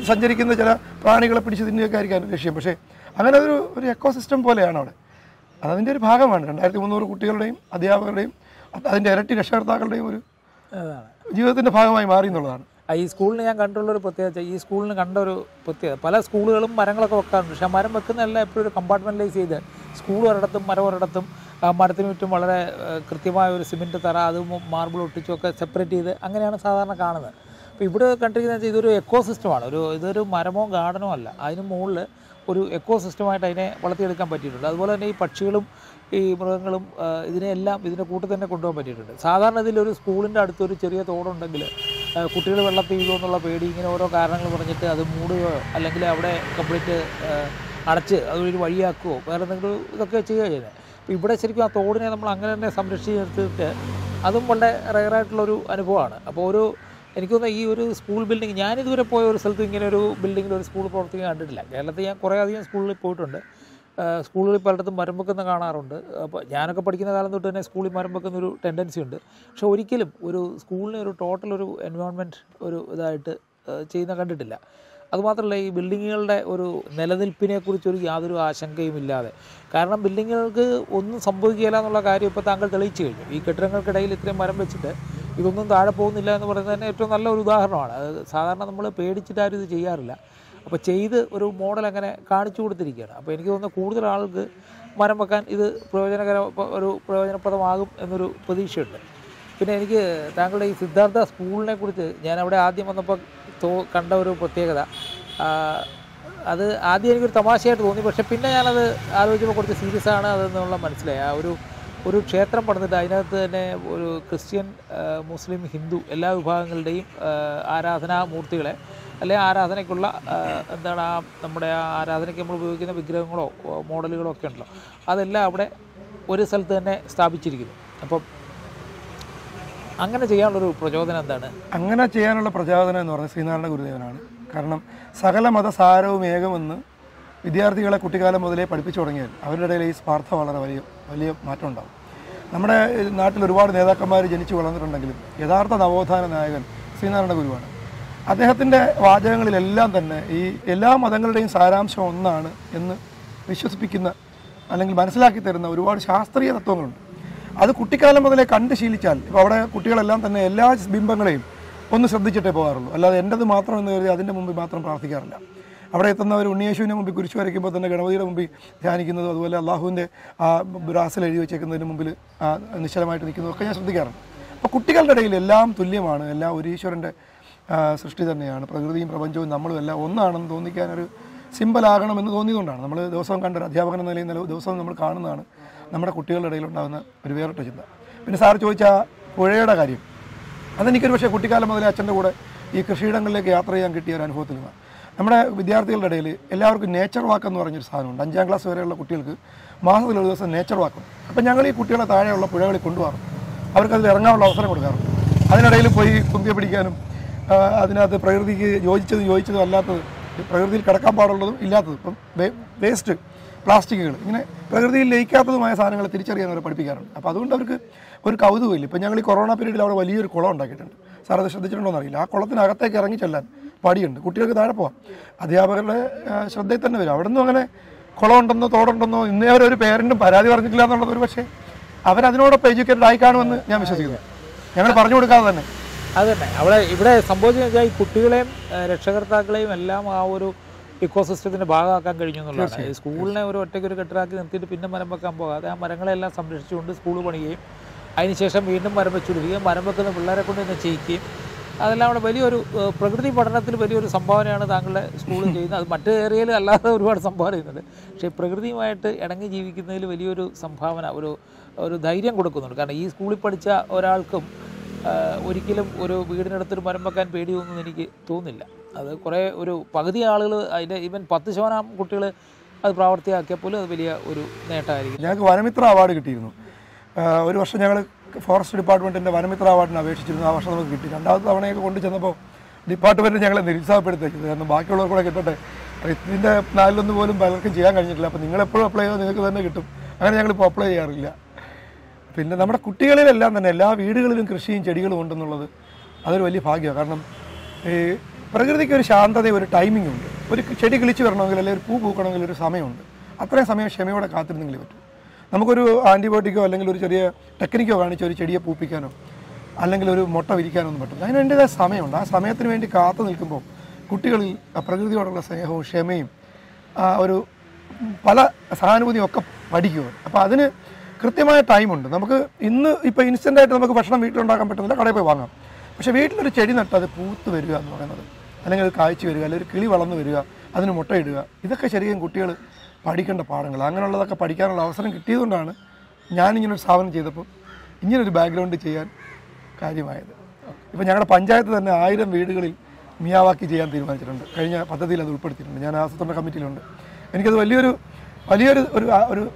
സഞ്ചരിക്കുന്ന ചില പ്രാണികളെ പിടിച്ച് തിന്നുകയൊക്കെ ആയിരിക്കും ലക്ഷ്യം. പക്ഷേ അങ്ങനെ ഒരു എക്കോസിസ്റ്റം പോലെയാണ് അവിടെ. അതതിൻ്റെ ഒരു ഭാഗമാണ് 2300 കുട്ടികളുടെയും അധ്യാപകരുടെയും അതിൻ്റെ ഇരട്ടി രക്ഷകർത്താക്കളുടെയും ഒരു ജീവിതത്തിൻ്റെ ഭാഗമായി മാറി എന്നുള്ളതാണ്. ഈ സ്കൂളിന് ഞാൻ കണ്ടുള്ളൊരു പ്രത്യേകത, ഈ സ്കൂളിന് കണ്ടൊരു പ്രത്യേകത, പല സ്കൂളുകളും മരങ്ങളൊക്കെ വെക്കാറുണ്ട്. പക്ഷേ മരം വെക്കുന്നതെല്ലാം എപ്പോഴും ഒരു കമ്പാർട്ട്മെൻറ്റലൈസ് ചെയ്ത് സ്കൂൾ ഒരിടത്തും മരം ഒരിടത്തും മരത്തിന് ചുറ്റും വളരെ കൃത്യമായ ഒരു സിമെൻറ്റ് തറ അത് മാർബിൾ ഒട്ടിച്ചൊക്കെ സെപ്പറേറ്റ് ചെയ്ത് അങ്ങനെയാണ് സാധാരണ കാണുന്നത്. അപ്പോൾ ഇവിടെ കണ്ടിരിക്കുന്നത് വെച്ചാൽ ഇതൊരു എക്കോസിസ്റ്റമാണ്. ഇതൊരു മരമോ ഗാർഡനോ അല്ല, അതിന് മുകളിൽ ഒരു എക്കോസിസ്റ്റമായിട്ട് അതിനെ വളർത്തിയെടുക്കാൻ പറ്റിയിട്ടുണ്ട്. അതുപോലെ തന്നെ ഈ പക്ഷികളും ഈ മൃഗങ്ങളും ഇതിനെല്ലാം ഇതിൻ്റെ കൂട്ടത്തിൽ തന്നെ കൊണ്ടുപോകാൻ പറ്റിയിട്ടുണ്ട്. സാധാരണ ഇതിലൊരു സ്കൂളിൻ്റെ അടുത്തൊരു ചെറിയ തോടുണ്ടെങ്കിൽ കുട്ടികൾ വെള്ളത്തിൽ വീഴുമോ എന്നുള്ള പേടി ഇങ്ങനെ ഓരോ കാരണങ്ങൾ പറഞ്ഞിട്ട് അത് മൂടുകയോ അല്ലെങ്കിൽ അവിടെ കംപ്ലീറ്റ് അടച്ച് അതൊരു വഴിയാക്കുകയോ വേറെ എന്തെങ്കിലും ഇതൊക്കെ ചെയ്യുകയോ ചെയ്യുന്നത്. അപ്പോൾ ഇവിടെ ശരിക്കും ആ തോടിനെ നമ്മൾ അങ്ങനെ തന്നെ സംരക്ഷിച്ച് നിർത്തിയിട്ട് അതും വളരെ റെയറായിട്ടുള്ളൊരു അനുഭവമാണ്. അപ്പോൾ ഒരു എനിക്ക് തോന്നുന്നു ഈ ഒരു സ്കൂൾ ബിൽഡിംഗ് ഞാനിതുവരെ പോയ ഒരു സ്ഥലത്ത് ഇങ്ങനെ ഒരു ബിൽഡിങ്ങിൽ ഒരു സ്കൂൾ പ്രവർത്തിക്കാൻ കണ്ടിട്ടില്ല. കേരളത്തിൽ ഞാൻ കുറേ അധികം സ്കൂളിൽ പോയിട്ടുണ്ട്. സ്കൂളുകളിൽ പലയിടത്തും മരം വെക്കുന്ന കാണാറുണ്ട്. അപ്പോൾ ഞാനൊക്കെ പഠിക്കുന്ന കാലം തൊട്ട് തന്നെ സ്കൂളിൽ മരം വെക്കുന്നൊരു ടെൻഡൻസി ഉണ്ട്. പക്ഷെ ഒരിക്കലും ഒരു സ്കൂളിനെ ഒരു ടോട്ടൽ ഒരു എൻവയോൺമെൻറ്റ് ഒരു ഇതായിട്ട് ചെയ്യുന്ന കണ്ടിട്ടില്ല. അതുമാത്രമല്ല ഈ ബിൽഡിങ്ങുകളുടെ ഒരു നിലനിൽപ്പിനെക്കുറിച്ചൊരു യാതൊരു ആശങ്കയും ഇല്ലാതെ, കാരണം ബിൽഡിങ്ങുകൾക്ക് ഒന്നും സംഭവിക്കുകയില്ല എന്നുള്ള കാര്യം ഇപ്പോൾ താങ്കൾ തെളിയിച്ചു കഴിഞ്ഞു. ഈ കെട്ടിടങ്ങൾക്കിടയിൽ ഇത്രയും മരം വെച്ചിട്ട് ഇതൊന്നും താഴെ പോകുന്നില്ല എന്ന് പറയുന്നത് തന്നെ ഏറ്റവും നല്ലൊരു ഉദാഹരണമാണ്. അത് സാധാരണ നമ്മൾ പേടിച്ചിട്ട് ആരും ഇത് ചെയ്യാറില്ല. അപ്പോൾ ചെയ്ത് ഒരു മോഡൽ അങ്ങനെ കാണിച്ചു കൊടുത്തിരിക്കുകയാണ്. അപ്പോൾ എനിക്ക് തോന്നുന്നു കൂടുതൽ ആൾക്ക് മരം വെക്കാൻ ഇത് പ്രയോജനപ്രദമാകും എന്നൊരു പ്രതീക്ഷയുണ്ട്. പിന്നെ എനിക്ക് താങ്കളുടെ ഈ സിദ്ധാർത്ഥ സ്കൂളിനെ കുറിച്ച് ഞാൻ അവിടെ ആദ്യം വന്നപ്പോൾ കണ്ട ഒരു പ്രത്യേകത, അത് ആദ്യം എനിക്കൊരു തമാശയായിട്ട് തോന്നി. പക്ഷേ പിന്നെ ഞാനത് ആലോചിച്ചപ്പോൾ കുറച്ച് സീരിയസ് ആണ് അതെന്നുള്ള മനസ്സിലായി. ആ ഒരു ക്ഷേത്രം പണിതിട്ട് അതിനകത്ത് തന്നെ ഒരു ക്രിസ്ത്യൻ, മുസ്ലിം, ഹിന്ദു എല്ലാ വിഭാഗങ്ങളുടെയും ആരാധനാമൂർത്തികളെ അല്ലെങ്കിൽ ആരാധനയ്ക്കുള്ള എന്താണ് ആ നമ്മുടെ ആ ആരാധനയ്ക്ക് നമ്മൾ ഉപയോഗിക്കുന്ന വിഗ്രഹങ്ങളോ മോഡലുകളോ ഒക്കെ ഉണ്ടല്ലോ അതെല്ലാം അവിടെ ഒരു സ്ഥലത്ത് തന്നെ സ്ഥാപിച്ചിരിക്കുന്നു. അപ്പം അങ്ങനെ ചെയ്യാനുള്ളൊരു പ്രചോദനം എന്താണ്? അങ്ങനെ ചെയ്യാനുള്ള പ്രചോദനം എന്ന് പറഞ്ഞാൽ ശ്രീനാരായണ ഗുരുദേവനാണ്. കാരണം സകല മതസാരവും ഏകമെന്ന് വിദ്യാർത്ഥികളെ കുട്ടിക്കാലം മുതലേ പഠിപ്പിച്ചു തുടങ്ങിയാൽ അവരുടെ ഇടയിൽ ഈ സ്വാർത്ഥ വളരെ വലിയ വലിയ മാറ്റം ഉണ്ടാകും. നമ്മുടെ നാട്ടിൽ ഒരുപാട് നേതാക്കന്മാർ ജനിച്ചു വളർന്നിട്ടുണ്ടെങ്കിലും യഥാർത്ഥ നവോത്ഥാന നായകൻ ശ്രീനാരായണ ഗുരുവാണ്. അദ്ദേഹത്തിൻ്റെ വാചകങ്ങളിലെല്ലാം തന്നെ ഈ എല്ലാ മതങ്ങളുടെയും സാരാംശം ഒന്നാണ് എന്ന് വിശ്വസിപ്പിക്കുന്ന അല്ലെങ്കിൽ മനസ്സിലാക്കി തരുന്ന ഒരുപാട് ശാസ്ത്രീയ തത്വങ്ങളുണ്ട്. അത് കുട്ടിക്കാലം മുതലേ കണ്ട് ശീലിച്ചാൽ, ഇപ്പോൾ അവിടെ കുട്ടികളെല്ലാം തന്നെ എല്ലാ ബിംബങ്ങളെയും ഒന്ന് ശ്രദ്ധിച്ചിട്ടേ പോകാറുള്ളൂ. അല്ലാതെ എൻ്റേത് മാത്രം എന്ന് കരുതി അതിൻ്റെ മുമ്പിൽ മാത്രം പ്രാർത്ഥിക്കാറില്ല. അവിടെ എത്തുന്നവർ ഉണ്ണിയേശുവിനെ മുമ്പിൽ കുരിശ് വരയ്ക്കുമ്പോൾ തന്നെ ഗണപതിയുടെ മുമ്പിൽ ധ്യാനിക്കുന്നത്, അതുപോലെ അള്ളാഹുവിൻ്റെ ബ്രാസിൽ എഴുതി വെച്ചേക്കുന്നതിന് മുമ്പിൽ നിശ്ചലമായിട്ട് നിൽക്കുന്നതൊക്കെ ഞാൻ ശ്രദ്ധിക്കാറുണ്ട്. അപ്പോൾ കുട്ടികളുടെ ഇടയിൽ എല്ലാം തുല്യമാണ്, എല്ലാം ഒരു ഈശ്വരൻ്റെ സൃഷ്ടി തന്നെയാണ്. പ്രകൃതിയും പ്രപഞ്ചവും നമ്മളും എല്ലാം ഒന്നാണെന്ന് തോന്നിക്കാനൊരു സിമ്പിളാകണമെന്ന് തോന്നിയതുകൊണ്ടാണ് നമ്മൾ ദിവസവും കണ്ട ഒരു അധ്യാപകൻ എന്ന നിലയിൽ ദിവസവും നമ്മൾ കാണുന്നതാണ് നമ്മുടെ കുട്ടികളുടെ ഇടയിലുണ്ടാകുന്ന ഒരു വേറിട്ട ചിന്ത. പിന്നെ സാർ ചോദിച്ച പുഴയുടെ കാര്യം, അതെനിക്കൊരു പക്ഷേ കുട്ടിക്കാലം മുതലേ അച്ഛൻ്റെ കൂടെ ഈ കൃഷിയിടങ്ങളിലേക്ക് യാത്ര ചെയ്യാൻ കിട്ടിയ ഒരു അനുഭവത്തിൽ നിന്നാണ്. നമ്മുടെ വിദ്യാർത്ഥികളുടെ ഇടയിൽ എല്ലാവർക്കും നേച്ചർ വാക്ക് എന്ന് പറഞ്ഞൊരു സാധനമുണ്ട്. 5ാം ക്ലാസ് വരെയുള്ള കുട്ടികൾക്ക് മാസത്തിൽ ഒരു ദിവസം നേച്ചർ വാക്ക്. അപ്പം ഞങ്ങൾ ഈ കുട്ടികളെ താഴെയുള്ള പുഴകളിൽ കൊണ്ടുപോകാറുണ്ട്, അവർക്കതിൽ ഇറങ്ങാനുള്ള അവസരം കൊടുക്കാറുണ്ട്. അതിനിടയിൽ പോയി കുമ്പിയെ പിടിക്കാനും അതിനകത്ത് പ്രകൃതിക്ക് യോജിച്ചത് യോജിച്ചതും അല്ലാത്തത്, പ്രകൃതിയിൽ കിടക്കാൻ പാടുള്ളതും ഇല്ലാത്തതും, ഇപ്പം വേസ്റ്റ് പ്ലാസ്റ്റിക്കുകൾ, ഇങ്ങനെ പ്രകൃതിയിൽ ലയിക്കാത്തതുമായ സാധനങ്ങളെ തിരിച്ചറിയാൻ അവരെ പഠിപ്പിക്കാറുണ്ട്. അപ്പോൾ അതുകൊണ്ട് അവർക്ക് ഒരു കൗതുകമില്ല. ഇപ്പം ഞങ്ങൾ ഈ കൊറോണ പീരീഡിൽ അവിടെ വലിയൊരു കുളം ഉണ്ടാക്കിയിട്ടുണ്ട്. സാർ അത് ശ്രദ്ധിച്ചിട്ടുണ്ടോ അറിയില്ല. ആ കുളത്തിനകത്തേക്ക് ഇറങ്ങി ചെല്ലാൻ പടിയുണ്ട്, കുട്ടികൾക്ക് താഴെ പോകാം, അധ്യാപകരുടെ ശ്രദ്ധയിൽ തന്നെ വരും. അവിടെ നിന്നും അങ്ങനെ കുളമുണ്ടെന്നോ തോടുണ്ടെന്നോ ഇന്നേ അവരൊരു പേരൻറ്റും പരാതി പറഞ്ഞിട്ടില്ല എന്നുള്ളത് ഒരു പക്ഷേ അവരതിനോടൊപ്പം എഡ്യൂക്കേറ്റഡ് ആയി കാണുമെന്ന് ഞാൻ വിശ്വസിക്കുന്നു, ഞങ്ങൾ പറഞ്ഞു കൊടുക്കാതെ തന്നെ. അത് തന്നെ അവിടെ ഇവിടെ സംഭവിച്ചതെന്ന് വെച്ചാൽ ഈ കുട്ടികളെയും രക്ഷകർത്താക്കളെയും എല്ലാം ആ ഒരു ഇക്കോസിസ്റ്റത്തിൻ്റെ ഭാഗമാക്കാൻ കഴിഞ്ഞു എന്നുള്ളതാണ്. സ്കൂളിനെ ഒരു ഒറ്റയ്ക്കൊരു കെട്ടിടാക്കി നിർത്തിയിട്ട് പിന്നെ മരം വെക്കാൻ പോകാതെ ആ മരങ്ങളെല്ലാം സംരക്ഷിച്ചുകൊണ്ട് സ്കൂൾ പണിയുകയും അതിനുശേഷം വീണ്ടും മരം വെച്ചുകൊടുക്കുകയും മരം വെക്കുന്ന പിള്ളേരെ കൊണ്ട് തന്നെ ചെയ്യിക്കുകയും അതെല്ലാം അവിടെ വലിയൊരു പ്രകൃതി പഠനത്തിൽ വലിയൊരു സംഭാവനയാണ് താങ്കളുടെ സ്കൂളിൽ ചെയ്യുന്നത്. അത് മറ്റ് ഏരിയയിൽ അല്ലാതെ ഒരുപാട് സംഭാവന ചെയ്യുന്നുണ്ട്, പക്ഷേ പ്രകൃതിയുമായിട്ട് ഇണങ്ങി ജീവിക്കുന്നതിൽ വലിയൊരു സംഭാവന ഒരു ധൈര്യം കൊടുക്കുന്നുണ്ട്. കാരണം ഈ സ്കൂളിൽ പഠിച്ച ഒരാൾക്കും ഒരിക്കലും ഒരു വീടിനടുത്തൊരു മരം വെക്കാൻ പേടിയൊന്നും എനിക്ക് തോന്നുന്നില്ല. അത് കുറേ ഒരു പകുതി ആളുകൾ അതിൻ്റെ ഈവൻ 10% കുട്ടികൾ അത് പ്രാവർത്തിയാക്കിയപ്പോൾ അത് വലിയ ഒരു നേട്ടമായിരിക്കും. ഞങ്ങൾക്ക് വനമിത്ര അവാർഡ് കിട്ടിയിരുന്നു. ഒരു വർഷം ഞങ്ങൾ ഫോറസ്റ്റ് ഡിപ്പാർട്ട്മെൻറ്റിൻ്റെ വനമിത്ര അവാർഡിന് അപേക്ഷിച്ചിരുന്നു, ആ വർഷം നമുക്ക് കിട്ടി. 2ാമത്തെ തവണയൊക്കെ കൊണ്ടു ചെന്നപ്പോൾ ഡിപ്പാർട്ട്മെൻറ്റ് ഞങ്ങളെ നിരുത്സാഹപ്പെടുത്തിയത്, കാരണം ബാക്കിയുള്ളവർ കൂടെ കിട്ടട്ടെ, ഇതിൻ്റെ 4-1 പോലും പലർക്കും ചെയ്യാൻ കഴിഞ്ഞിട്ടില്ല. അപ്പോൾ നിങ്ങളെപ്പോഴും അപ്ലൈ ചെയ്താൽ നിങ്ങൾക്ക് തന്നെ കിട്ടും. അങ്ങനെ ഞങ്ങളിപ്പോൾ അപ്ലൈ ചെയ്യാറില്ല. പിന്നെ നമ്മുടെ കുട്ടികളിലെല്ലാം തന്നെ എല്ലാ വീടുകളിലും കൃഷിയും ചെടികളും ഉണ്ടെന്നുള്ളത് അതൊരു വലിയ ഭാഗ്യമാണ്. കാരണം ഈ പ്രകൃതിക്ക് ഒരു ശാന്തതയും ഒരു ടൈമിംഗ് ഉണ്ട്. ഒരു ചെടി കിളിച്ച് വരണമെങ്കിൽ അല്ലെങ്കിൽ ഒരു പൂ പൂക്കണമെങ്കിൽ ഒരു സമയമുണ്ട്. അത്രയും സമയം ക്ഷമയോടെ കാത്തിരുന്നെങ്കിൽ പറ്റും. നമുക്കൊരു ആൻറ്റിബയോട്ടിക്കോ അല്ലെങ്കിൽ ഒരു ചെറിയ ടെക്നിക്കോ കാണിച്ച് ഒരു ചെടിയെ പൂപ്പിക്കാനോ അല്ലെങ്കിൽ ഒരു മുട്ട വിരിക്കാനോ ഒന്നും പറ്റും. അതിനതിൻ്റെതായ സമയമുണ്ട്. ആ സമയത്തിന് വേണ്ടി കാത്തു നിൽക്കുമ്പോൾ കുട്ടികളിൽ പ്രകൃതിയോടുള്ള സ്നേഹവും ക്ഷമയും ഒരു പല സഹാനുഭൂതിയും ഒക്കെ പഠിക്കുക. അപ്പോൾ അതിന് കൃത്യമായ ടൈമുണ്ട്. നമുക്ക് ഇന്ന് ഇപ്പോൾ ഇൻസ്റ്റൻ്റായിട്ട് നമുക്ക് ഭക്ഷണം വീട്ടിലുണ്ടാക്കാൻ പറ്റുന്നില്ല, കടയിൽ പോയി വാങ്ങാം. പക്ഷേ വീട്ടിലൊരു ചെടി നട്ട് അത് പൂത്ത് വരിക എന്ന് പറയുന്നത്, അല്ലെങ്കിൽ അത് കായ്ച്ചു വരിക, അല്ലെങ്കിൽ ഒരു കിളി വളർന്നു വരിക, അതിന് മുട്ടയിടുക, ഇതൊക്കെ ശരിക്കും കുട്ടികൾ പഠിക്കേണ്ട പാഠങ്ങൾ. അങ്ങനെയുള്ളതൊക്കെ പഠിക്കാനുള്ള അവസരം കിട്ടിയതുകൊണ്ടാണ് ഞാനിങ്ങനൊരു സ്ഥാപനം ചെയ്തപ്പോൾ ഇങ്ങനൊരു ബാക്ക്ഗ്രൗണ്ട് ചെയ്യാൻ കാര്യമായത്. ഇപ്പോൾ ഞങ്ങളുടെ പഞ്ചായത്ത് തന്നെ 1000 വീടുകളിൽ മിയാവാക്കി ചെയ്യാൻ തീരുമാനിച്ചിട്ടുണ്ട്. കഴിഞ്ഞ പദ്ധതിയിൽ അത് ഉൾപ്പെടുത്തിയിട്ടുണ്ട്. ഞാൻ ആസൂത്രണ കമ്മിറ്റിയിലുണ്ട്. എനിക്കത് വലിയൊരു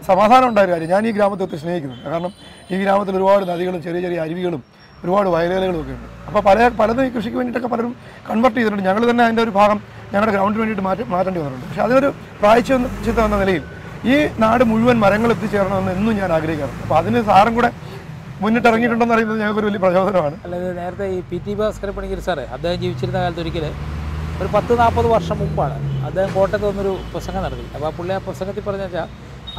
സമാധാനം ഉണ്ടായ കാര്യം. ഞാൻ ഈ ഗ്രാമത്തെ ഒത്തിരി സ്നേഹിക്കുന്നുണ്ട്. കാരണം ഈ ഗ്രാമത്തിൽ ഒരുപാട് നദികളും ചെറിയ ചെറിയ അരുവികളും ഒരുപാട് വയലുകളും ഒക്കെ ഉണ്ട്. അപ്പോൾ പലതും ഈ കൃഷിക്ക് വേണ്ടിയിട്ടൊക്കെ പലരും കൺവേർട്ട് ചെയ്തിട്ടുണ്ട്. ഞങ്ങൾ തന്നെ അതിൻ്റെ ഒരു ഭാഗം ഞങ്ങളുടെ ഗ്രൗണ്ടിന് വേണ്ടിയിട്ട് മാറ്റേണ്ടി വന്നിട്ടുണ്ട്. പക്ഷേ അതൊരു പ്രായശ്ചിത്തം എന്ന നിലയിൽ ഈ നാട് മുഴുവൻ മരങ്ങൾ എത്തിച്ചേരണമെന്ന് എന്നും ഞാൻ ആഗ്രഹിക്കാറുണ്ട്. അപ്പോൾ അതിന് സാറും കൂടെ മുന്നിട്ടിറങ്ങിയിട്ടുണ്ടെന്ന് അറിയുന്നത് ഞങ്ങൾക്കൊരു വലിയ പ്രചോദനമാണ്. അല്ലാതെ നേരത്തെ ഈ PT ഭാസ്കരപ്പണിക്കർ സാറേ, അദ്ദേഹം ജീവിച്ചിരുന്ന കാലത്ത് ഒരിക്കൽ ഒരു 10-40 വർഷം മുമ്പാണ് അദ്ദേഹം കോട്ടയത്ത് വന്നൊരു പ്രസംഗം നടത്തി. അപ്പോൾ ആ പുള്ളി ആ പ്രസംഗത്തിൽ പറഞ്ഞു വെച്ചാൽ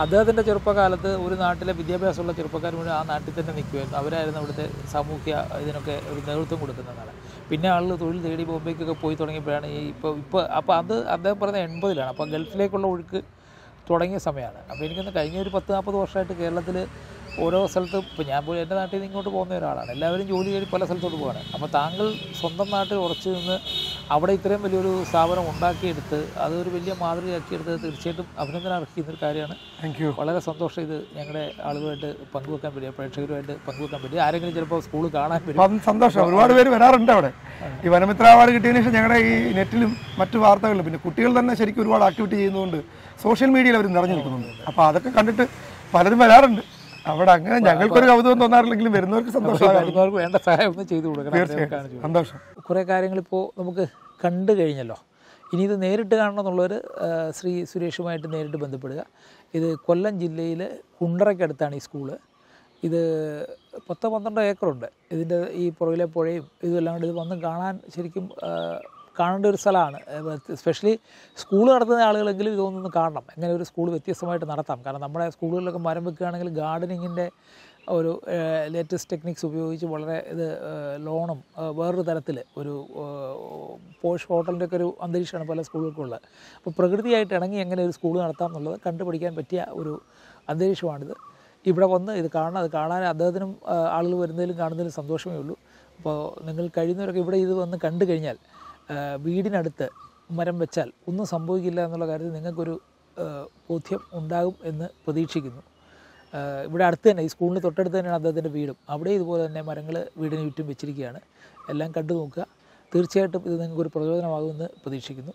അദ്ദേഹത്തിൻ്റെ ചെറുപ്പകാലത്ത് ഒരു നാട്ടിലെ വിദ്യാഭ്യാസമുള്ള ചെറുപ്പക്കാർ മുഴുവൻ ആ നാട്ടിൽ തന്നെ നിൽക്കുമായിരുന്നു. അവരായിരുന്നു അവിടുത്തെ സാമൂഹ്യ ഇതിനൊക്കെ ഒരു നേതൃത്വം കൊടുക്കുന്നതാണ്. പിന്നെ ആളുകൾ തൊഴിൽ തേടി ബോംബേക്കൊക്കെ പോയി തുടങ്ങിയപ്പോഴാണ് ഈ ഇപ്പോൾ അപ്പോൾ അത് അദ്ദേഹം പറഞ്ഞത് 80ലാണ്. അപ്പോൾ ഗൾഫിലേക്കുള്ള ഒഴുക്ക് തുടങ്ങിയ സമയമാണ്. അപ്പോൾ എനിക്കൊന്ന് കഴിഞ്ഞ ഒരു 10-40 വർഷമായിട്ട് കേരളത്തിൽ ഓരോ സ്ഥലത്ത് ഇപ്പോൾ ഞാൻ പോയി എൻ്റെ നാട്ടിൽ നിന്ന് ഇങ്ങോട്ട് പോകുന്ന ഒരാളാണ്. എല്ലാവരും ജോലി തേടി പല സ്ഥലത്തോട്ട് പോവാണ്. അപ്പോൾ താങ്കൾ സ്വന്തം നാട്ടിൽ ഉറച്ചു നിന്ന് അവിടെ ഇത്രയും വലിയൊരു സ്ഥാപനം ഉണ്ടാക്കിയെടുത്ത് അതൊരു വലിയ മാതൃകയാക്കിയെടുത്ത് തീർച്ചയായിട്ടും അഭിനന്ദനം അർഹിക്കുന്നൊരു കാര്യമാണ്. Thank you. വളരെ സന്തോഷം ഇത് ഞങ്ങളുടെ ആളുകളുമായിട്ട് പങ്കുവെക്കാൻ പറ്റിയ പ്രേക്ഷകരുമായിട്ട് പങ്കുവെക്കാൻ പറ്റി. ആരെങ്കിലും ചിലപ്പോൾ സ്കൂൾ കാണാൻ പറ്റും. സന്തോഷം. ഒരുപാട് പേര് വരാറുണ്ട് അവിടെ. ഈ വനമിത്ര അവാർഡ് കിട്ടിയതിനു ശേഷം ഞങ്ങളുടെ ഈ നെറ്റിലും മറ്റു വാർത്തകളിലും പിന്നെ കുട്ടികൾ തന്നെ ശരിക്കും ഒരുപാട് ആക്ടിവിറ്റി ചെയ്യുന്നതുകൊണ്ട് സോഷ്യൽ മീഡിയയിൽ അവർ നിറഞ്ഞു നിൽക്കുന്നുണ്ട്. അപ്പോൾ അതൊക്കെ കണ്ടിട്ട് പലരും വരാറുണ്ട് അവിടെ. അങ്ങനെ ഞങ്ങൾക്കൊരു കൗതുകം തോന്നാറില്ലെങ്കിലും വരുന്നവർക്ക് സന്തോഷമാകുന്നവർക്ക് വേണ്ട സഹായം ഒന്ന് ചെയ്തു കൊടുക്കണം. തീർച്ചയായും സന്തോഷം. കുറേ കാര്യങ്ങളിപ്പോൾ നമുക്ക് കണ്ടു കഴിഞ്ഞല്ലോ. ഇനി ഇത് നേരിട്ട് കാണണമെന്നുള്ളവർ ശ്രീ സുരേഷുമായിട്ട് നേരിട്ട് ബന്ധപ്പെടുക. ഇത് കൊല്ലം ജില്ലയിൽ കുണ്ടറയ്ക്കടുത്താണ് ഈ സ്കൂള്. ഇത് 10-12 ഏക്കറുണ്ട്. ഇതിൻ്റെ ഈ പുറകിലെ പുഴയും ഇതെല്ലാം കൊണ്ട് ഇത് വന്ന് കാണാൻ ശരിക്കും കാണേണ്ട ഒരു സ്ഥലമാണ്. എസ്പെഷ്യലി സ്കൂൾ നടത്തുന്ന ആളുകളെങ്കിലും ഇതൊന്നും കാണണം, എങ്ങനെ ഒരു സ്കൂൾ വ്യത്യസ്തമായിട്ട് നടത്താം. കാരണം നമ്മുടെ സ്കൂളുകളിലൊക്കെ മരം വെക്കുകയാണെങ്കിൽ ഗാർഡനിങ്ങിൻ്റെ latest techniques ഉപയോഗിച്ച് വളരെ ഇത് ലോണും വേറൊരു തരത്തിൽ ഒരു പോഷ് ഹോട്ടലിൻ്റെ ഒക്കെ ഒരു അന്തരീക്ഷമാണ് പല സ്കൂളുകൾക്കുള്ളത്. അപ്പോൾ പ്രകൃതിയായിട്ട് ഇണങ്ങി എങ്ങനെ ഒരു സ്കൂൾ നടത്താം എന്നുള്ളത് കണ്ടുപിടിക്കാൻ പറ്റിയ ഒരു അന്തരീക്ഷമാണിത്. ഇവിടെ വന്ന് ഇത് കാണാൻ അദ്ദേഹത്തിനും ആളുകൾ വരുന്നതിലും കാണുന്നതിലും സന്തോഷമേ ഉള്ളൂ. അപ്പോൾ നിങ്ങൾ കഴിയുന്നവരൊക്കെ ഇവിടെ ഇത് വന്ന് കണ്ടു കഴിഞ്ഞാൽ വീടിനടുത്ത് മരം വെച്ചാൽ ഒന്നും സംഭവിക്കില്ല എന്നുള്ള കാര്യത്തിൽ നിങ്ങൾക്കൊരു ബോധ്യം ഉണ്ടാകും എന്ന് പ്രതീക്ഷിക്കുന്നു. ഇവിടെ അടുത്ത് തന്നെ ഈ സ്കൂളിന് തൊട്ടടുത്ത് തന്നെയാണ് അദ്ദേഹത്തിൻ്റെ വീടും. അവിടെ ഇതുപോലെ തന്നെ മരങ്ങൾ വീടിന് ചുറ്റും വെച്ചിരിക്കുകയാണ്. എല്ലാം കണ്ടു നോക്കുക. തീർച്ചയായിട്ടും ഇത് നിങ്ങൾക്കൊരു പ്രചോദനമാകുമെന്ന് പ്രതീക്ഷിക്കുന്നു.